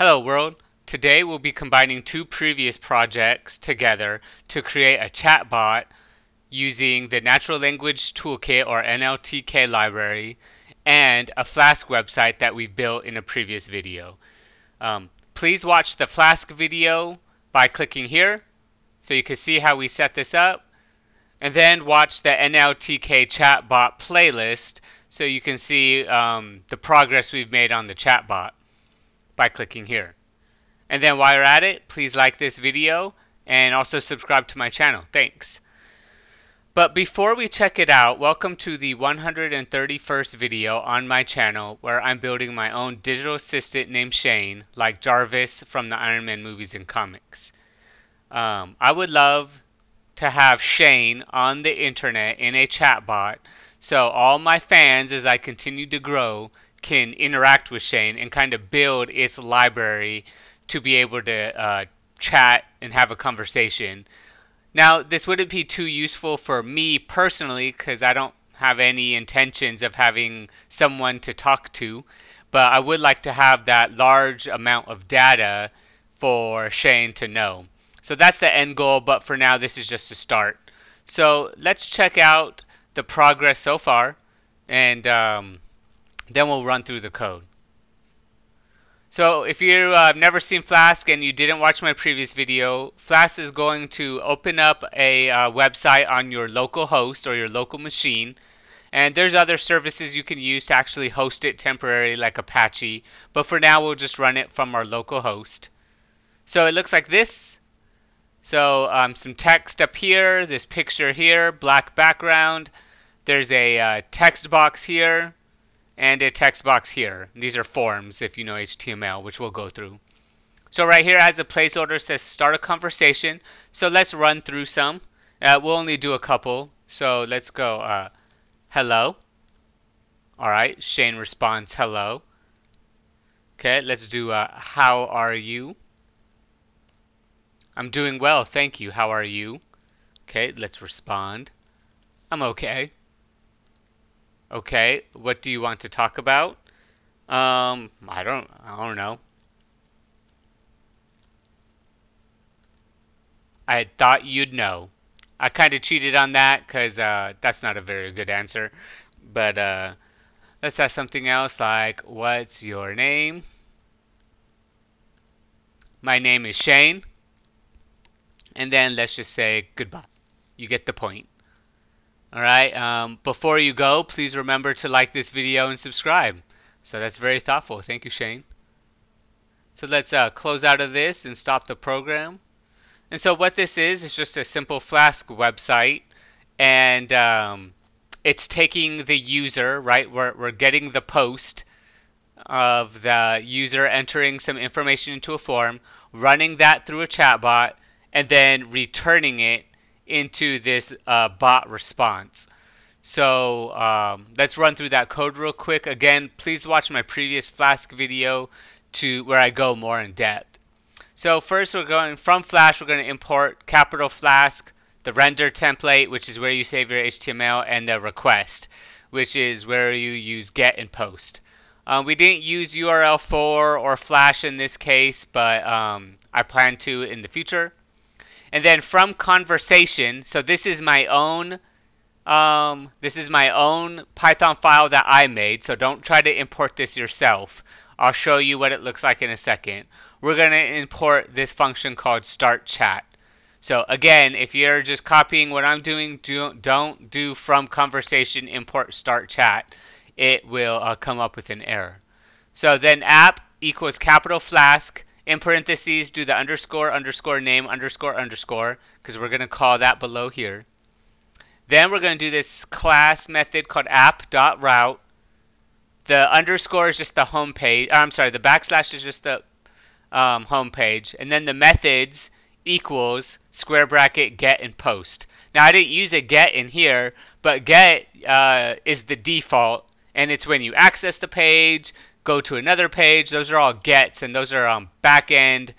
Hello world! Today we'll be combining two previous projects together to create a chatbot using the Natural Language Toolkit or NLTK library and a Flask website that we built in a previous video. Please watch the Flask video by clicking here so you can see how we set this up, and then watch the NLTK chatbot playlist so you can see the progress we've made on the chatbot by clicking here. And then while you're at it, please like this video and also subscribe to my channel. Thanks. But before we check it out, welcome to the 131st video on my channel where I'm building my own digital assistant named Shane, like Jarvis from the Iron Man movies and comics. I would love to have Shane on the internet in a chatbot, so all my fans, as I continue to grow, can interact with Shane and kind of build its library to be able to chat and have a conversation. Now, this wouldn't be too useful for me personally because I don't have any intentions of having someone to talk to, but I would like to have that large amount of data for Shane to know. So that's the end goal, but for now this is just a start. So let's check out the progress so far, and then we'll run through the code. So if you've never seen Flask and you didn't watch my previous video, Flask is going to open up a website on your local host or your local machine. And there's other services you can use to actually host it temporarily, like Apache. But for now, we'll just run it from our local host. So it looks like this. So some text up here, this picture here, black background. There's a text box here, and a text box here. These are forms if you know HTML, which we'll go through. So right here as a placeholder says start a conversation. So let's run through some. We'll only do a couple. So let's go hello. Alright, Shane responds hello. Okay, let's do how are you? I'm doing well, thank you. How are you? Okay, let's respond. I'm okay. Okay, what do you want to talk about? I don't know. I thought you'd know. I kind of cheated on that because that's not a very good answer. But let's ask something else like, what's your name? My name is Shane. And then let's just say goodbye. You get the point. Alright, before you go, please remember to like this video and subscribe. So that's very thoughtful. Thank you, Shane. So let's close out of this and stop the program. And so what this is just a simple Flask website. And it's taking the user, right? We're getting the post of the user entering some information into a form, running that through a chatbot, and then returning it into this bot response. So let's run through that code real quick. Again, please watch my previous Flask video where I go more in depth. So first we're going from Flask, we're going to import capital Flask, the render template, which is where you save your HTML, and the request, which is where you use get and post. We didn't use URL4 or Flash in this case, but I plan to in the future. And then from conversation, so this is my own Python file that I made, so don't try to import this yourself. I'll show you what it looks like in a second. We're going to import this function called start chat. So again, if you're just copying what I'm doing, don't do from conversation import start chat. It will come up with an error. So then app equals capital Flask. In parentheses, do the underscore, underscore, name, underscore, underscore, because we're going to call that below here. Then we're going to do this class method called app.route. The underscore is just the home page. I'm sorry, the backslash is just the home page. And then the methods equals square bracket get and post. Now, I didn't use a get in here, but get is the default, and it's when you access the page, go to another page. Those are all gets, and those are back-end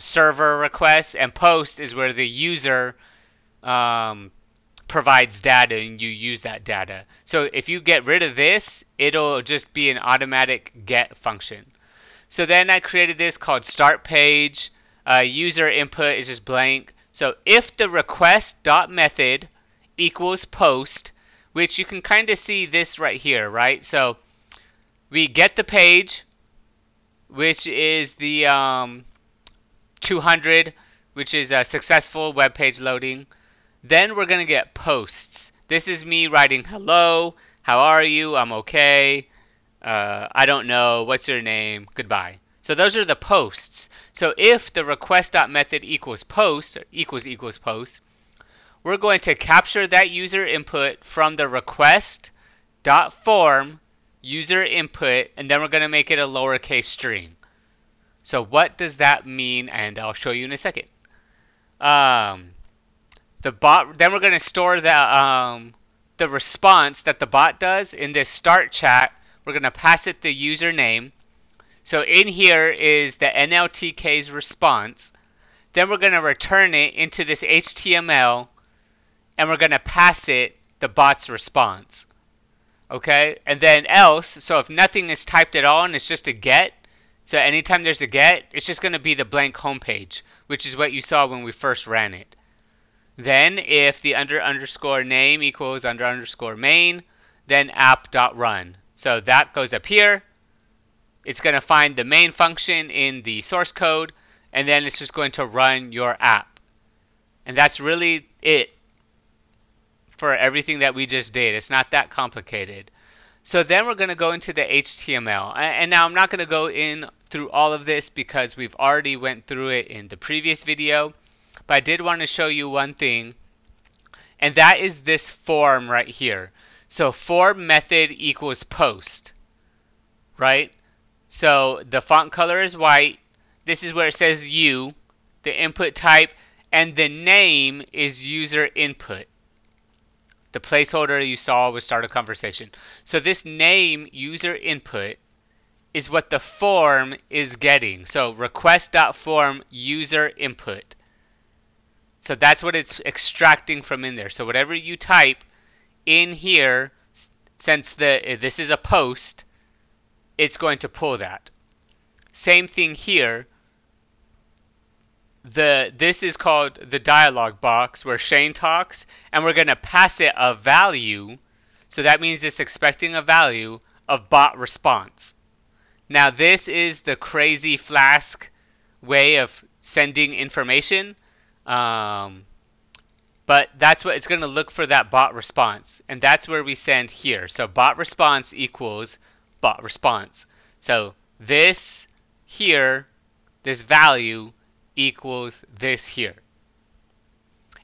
server requests. And post is where the user provides data, and you use that data. So if you get rid of this, it'll just be an automatic get function. So then I created this called start page. User input is just blank. So if the request.method equals post, which you can kind of see this right here, right? So we get the page, which is the 200, which is a successful web page loading. Then we're going to get posts. This is me writing hello, how are you, I'm okay, I don't know, what's your name, goodbye. So those are the posts. So if the request.method equals post, or equals post, we're going to capture that user input from the request.form user input, and then we're going to make it a lowercase string. So what does that mean? And I'll show you in a second. Then we're going to store the response that the bot does in this start chat. We're going to pass it the username. So in here is the NLTK's response. Then we're going to return it into this HTML, and we're going to pass it the bot's response. Okay, and then else, so if nothing is typed at all and it's just a get, so anytime there's a get, it's just going to be the blank homepage, which is what you saw when we first ran it. Then if the under underscore name equals under underscore main, then app.run. So that goes up here. It's going to find the main function in the source code, and then it's just going to run your app. And that's really it for everything that we just did. It's not that complicated. So then we're going to go into the HTML. And now I'm not going to go in through all of this because we've already went through it in the previous video. But I did want to show you one thing, and that is this form right here. So form method equals post, right? So the font color is white. This is where it says you, the input type, and the name is user input. The placeholder you saw was start a conversation. So this name user input is what the form is getting. So request.form user input. So that's what it's extracting from in there. So whatever you type in here, since this is a post, it's going to pull that. Same thing here. This is called the dialog box where Shane talks, and we're going to pass it a value. So that means it's expecting a value of bot response. Now this is the crazy Flask way of sending information. But that's what it's going to look for, that bot response. And that's where we send here. So bot response equals bot response. So this here, this value equals this here.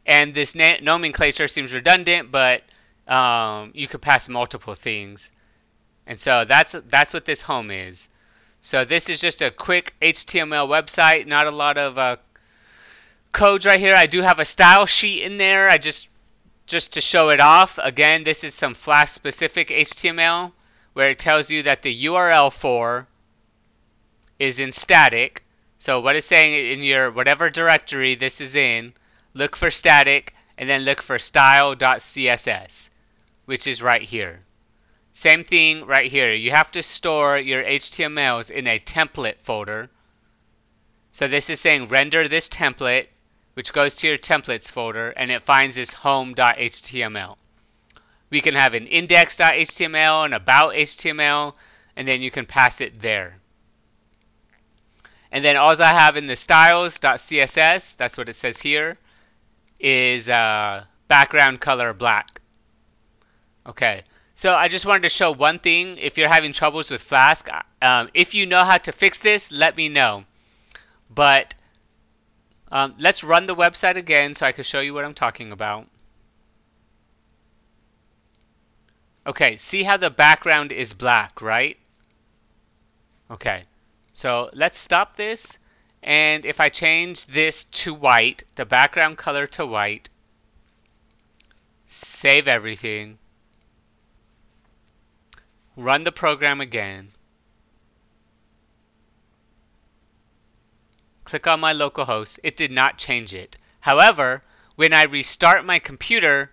And this nomenclature seems redundant, but you could pass multiple things. And so that's what this home is. So this is just a quick HTML website, not a lot of codes right here. I do have a style sheet in there. I just to show it off. Again, this is some Flask specific HTML where it tells you that the URL4 is in static. So what it's saying, in your whatever directory this is in, look for static and then look for style.css, which is right here. Same thing right here. You have to store your HTMLs in a template folder. So this is saying render this template, which goes to your templates folder, and it finds this home.html. We can have an index.html and about.html, and then you can pass it there. And then all I have in the styles.css, that's what it says here, is background color black. Okay, so I just wanted to show one thing. If you're having troubles with Flask, if you know how to fix this, let me know. But let's run the website again so I can show you what I'm talking about. Okay, see how the background is black, right? Okay, so let's stop this. And if I change this to white, the background color to white, save everything, run the program again. Click on my localhost. It did not change it. However, when I restart my computer,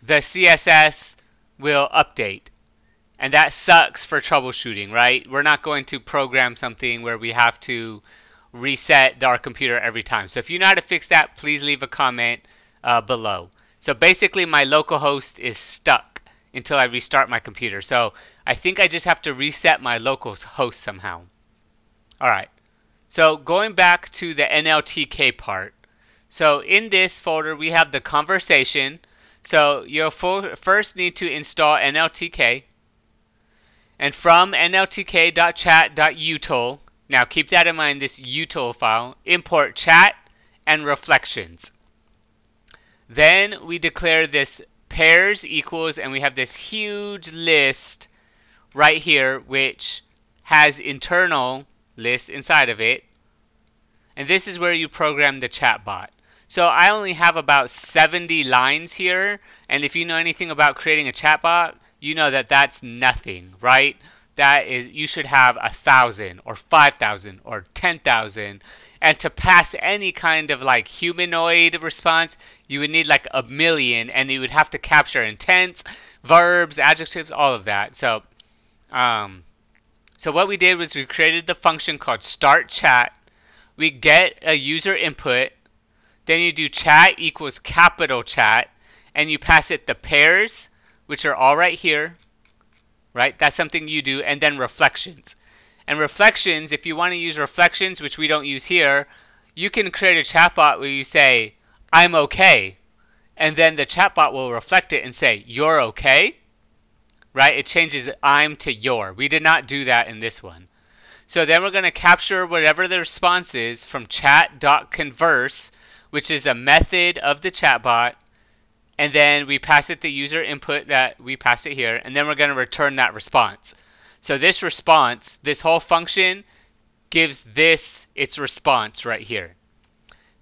the CSS will update. And that sucks for troubleshooting, right? We're not going to program something where we have to reset our computer every time. So if you know how to fix that, please leave a comment below. So basically my localhost is stuck until I restart my computer. So I think I just have to reset my localhost somehow. Alright, so going back to the NLTK part. So in this folder we have the conversation. So you'll first need to install NLTK. And from nltk.chat.util, now keep that in mind, this util file, import chat and reflections. Then we declare this pairs equals, and we have this huge list right here which has internal lists inside of it. And this is where you program the chat bot. So I only have about 70 lines here, and if you know anything about creating a chat bot, you know that that's nothing, right? That is, you should have 1,000 or 5,000 or 10,000, and to pass any kind of like humanoid response, you would need like 1,000,000, and you would have to capture intents, verbs, adjectives, all of that. So, so what we did was we created the function called start chat. We get a user input, then you do chat equals capital chat, and you pass it the pairs, which are all right here, right? That's something you do, and then reflections. And reflections, if you want to use reflections, which we don't use here, you can create a chatbot where you say, I'm okay, and then the chatbot will reflect it and say, you're okay, right? It changes I'm to your. We did not do that in this one. So then we're going to capture whatever the response is from chat.converse, which is a method of the chatbot, and then we pass it the user input that we pass it here, and then we're going to return that response. So this response, this whole function, gives this its response right here.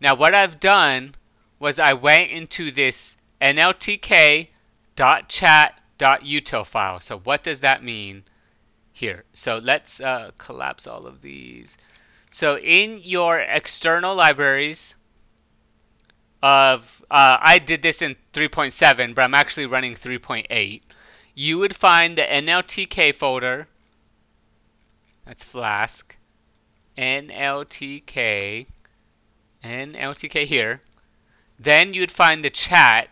Now what I've done was I went into this nltk.chat.util file. So what does that mean here? So let's collapse all of these. So in your external libraries, I did this in 3.7, but I'm actually running 3.8. You would find the NLTK folder. That's Flask. NLTK. NLTK here. Then you would find the chat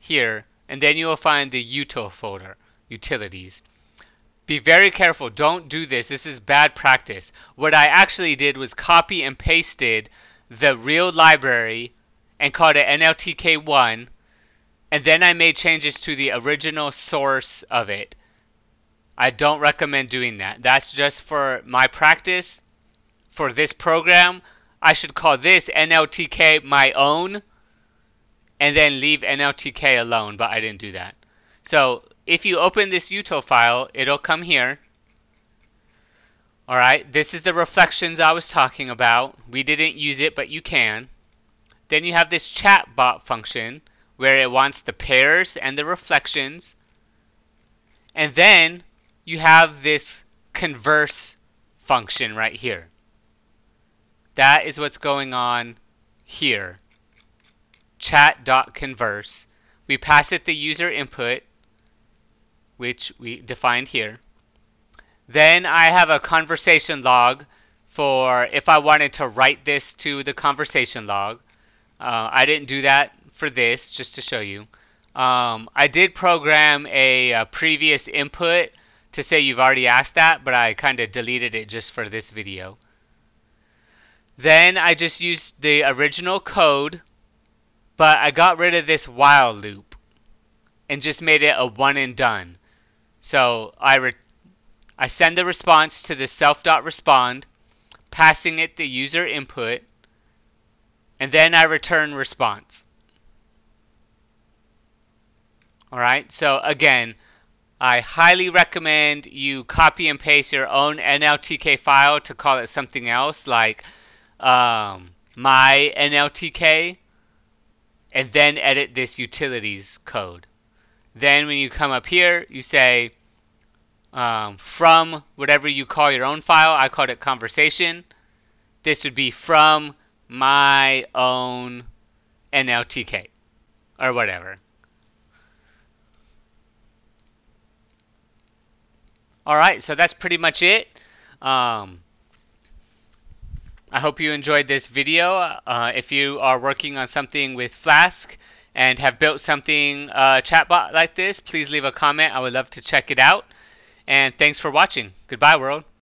here. And then you will find the util folder, utilities. Be very careful. Don't do this. This is bad practice. What I actually did was copy and pasted the real library and called it NLTK1, and then I made changes to the original source of it. I don't recommend doing that. That's just for my practice for this program. I should call this NLTK my own and then leave NLTK alone, but I didn't do that. So if you open this util file, it'll come here. Alright, this is the reflections I was talking about. We didn't use it, but you can. Then you have this chatbot function where it wants the pairs and the reflections. And then you have this converse function right here. That is what's going on here. Chat.converse. We pass it the user input, which we defined here. Then I have a conversation log for if I wanted to write this to the conversation log. I didn't do that for this, just to show you. I did program a previous input to say you've already asked that, but I kind of deleted it just for this video. Then I just used the original code, but I got rid of this while loop and just made it a one and done. So I send the response to the self.respond, passing it the user input, and then I return response. Alright, so again, I highly recommend you copy and paste your own NLTK file to call it something else, like my NLTK, and then edit this utilities code. Then when you come up here, you say from whatever you call your own file. I called it conversation. This would be from my own NLTK or whatever. Alright, so that's pretty much it. I hope you enjoyed this video. If you are working on something with Flask and have built something chatbot like this, please leave a comment. I would love to check it out. And thanks for watching. Goodbye, world.